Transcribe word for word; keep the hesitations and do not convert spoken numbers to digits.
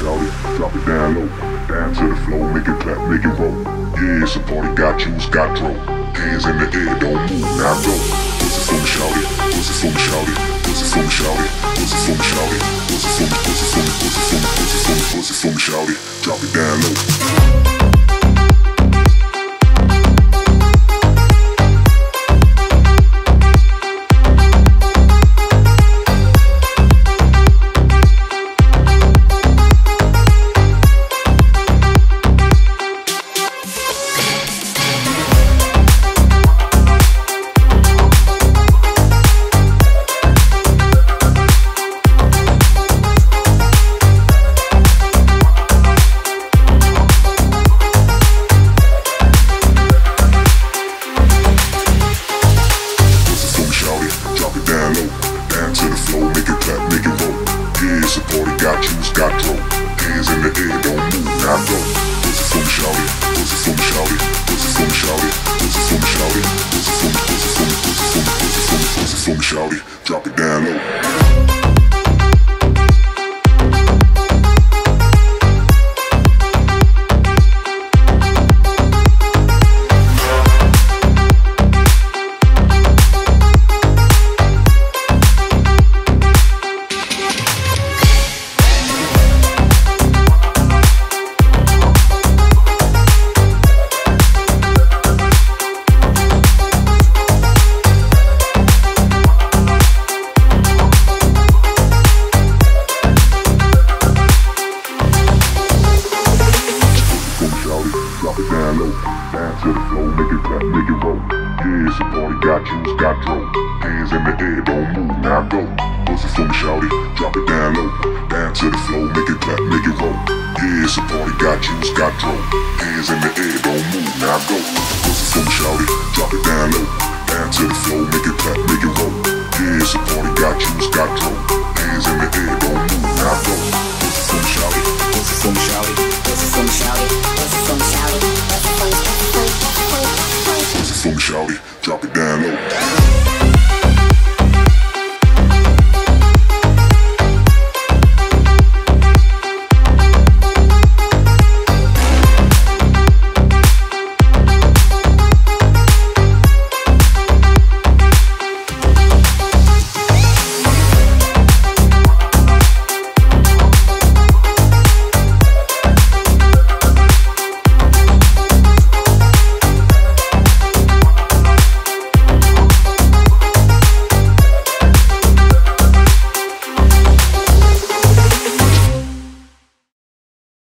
shout it, drop it down low, down to the floor, make it clap, make it roll. Yeah, it's a party, got juice, got throw. Hands in the air, don't move, now go. Pussy for me, shout it, pussy for me, shout it, pussy for me, shout it, pussy for me, shout it, pussy for me, pussy for me, pussy for me, pussy for me, pussy for me, shout it, drop it down low. Got juice, got dope, hands in the air, don't move now.